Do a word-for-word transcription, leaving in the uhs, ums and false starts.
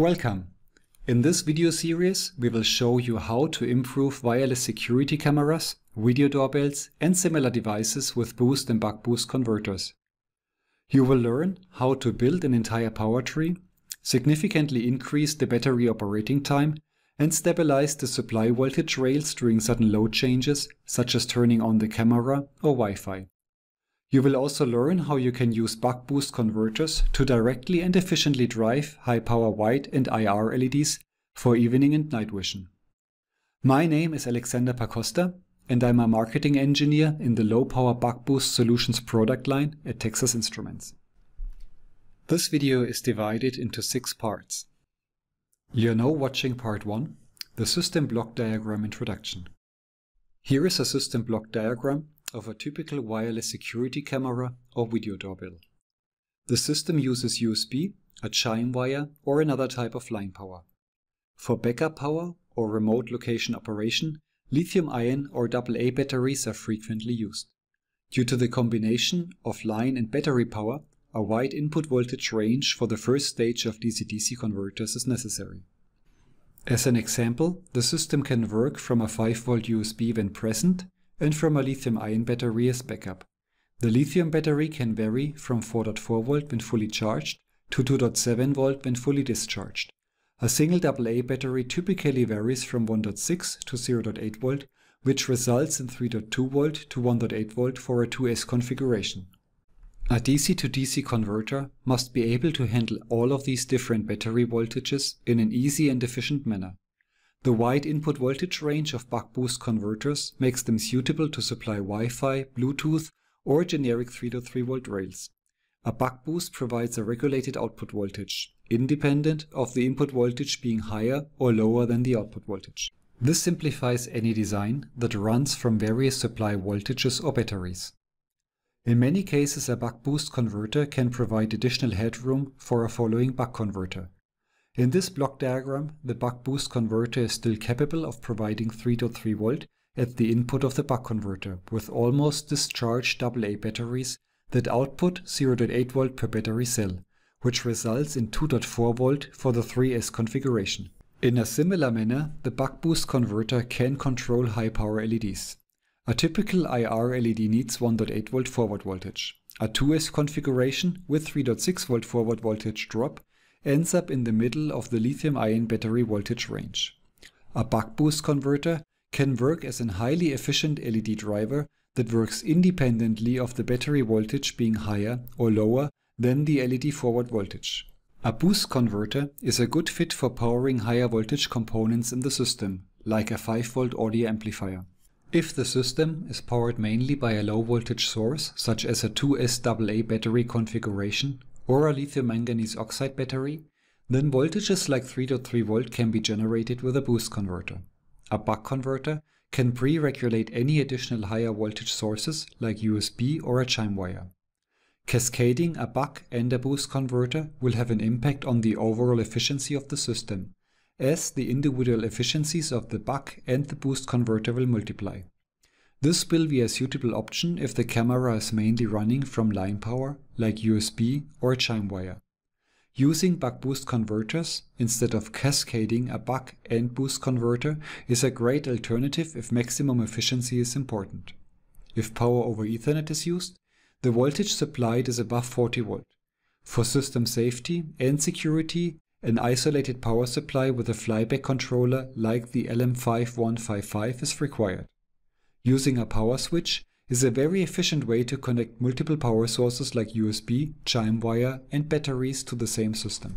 Welcome! In this video series we will show you how to improve wireless security cameras, video doorbells and similar devices with boost and buck-boost converters. You will learn how to build an entire power tree, significantly increase the battery operating time and stabilize the supply voltage rails during sudden load changes, such as turning on the camera or Wi-Fi. You will also learn how you can use buck-boost converters to directly and efficiently drive high-power white and I R L E Ds for evening and night vision. My name is Alexander Pakosta and I'm a marketing engineer in the low-power buck-boost solutions product line at Texas Instruments. This video is divided into six parts. You're now watching part one, the system block diagram introduction. Here is a system block diagram of a typical wireless security camera or video doorbell. The system uses U S B, a chime wire or another type of line power. For backup power or remote location operation, lithium-ion or double A batteries are frequently used. Due to the combination of line and battery power, a wide input voltage range for the first stage of D C D C converters is necessary. As an example, the system can work from a five volt U S B when present, and from a lithium-ion battery as backup. The lithium battery can vary from four point four volt when fully charged to two point seven volt when fully discharged. A single double A battery typically varies from one point six to zero point eight volt, which results in three point two volt to one point eight volt for a two S configuration. A D C to D C converter must be able to handle all of these different battery voltages in an easy and efficient manner. The wide input voltage range of buck-boost converters makes them suitable to supply Wi-Fi, Bluetooth or generic three point three volt rails. A buck-boost provides a regulated output voltage, independent of the input voltage being higher or lower than the output voltage. This simplifies any design that runs from various supply voltages or batteries. In many cases a buck-boost converter can provide additional headroom for a following buck converter. In this block diagram, the buck-boost converter is still capable of providing three point three volt at the input of the buck converter with almost discharged double A batteries that output zero point eight volt per battery cell, which results in two point four volt for the three S configuration. In a similar manner, the buck-boost converter can control high-power L E Ds. A typical I R L E D needs one point eight volt forward voltage. A two S configuration with three point six volt forward voltage drop ends up in the middle of the lithium-ion battery voltage range. A buck-boost converter can work as a highly efficient L E D driver that works independently of the battery voltage being higher or lower than the L E D forward voltage. A boost converter is a good fit for powering higher voltage components in the system, like a five volt audio amplifier. If the system is powered mainly by a low voltage source, such as a two S double A battery configuration, or a lithium manganese oxide battery, then voltages like three point three volt can be generated with a boost converter. A buck converter can pre-regulate any additional higher voltage sources like U S B or a chime wire. Cascading a buck and a boost converter will have an impact on the overall efficiency of the system, as the individual efficiencies of the buck and the boost converter will multiply. This will be a suitable option if the camera is mainly running from line power, like U S B or a chime wire. Using buck-boost converters instead of cascading a buck and boost converter is a great alternative if maximum efficiency is important. If power over Ethernet is used, the voltage supplied is above forty volt. For system safety and security, an isolated power supply with a flyback controller like the L M five one five five is required. Using a power switch is a very efficient way to connect multiple power sources like U S B, chime wire and batteries to the same system.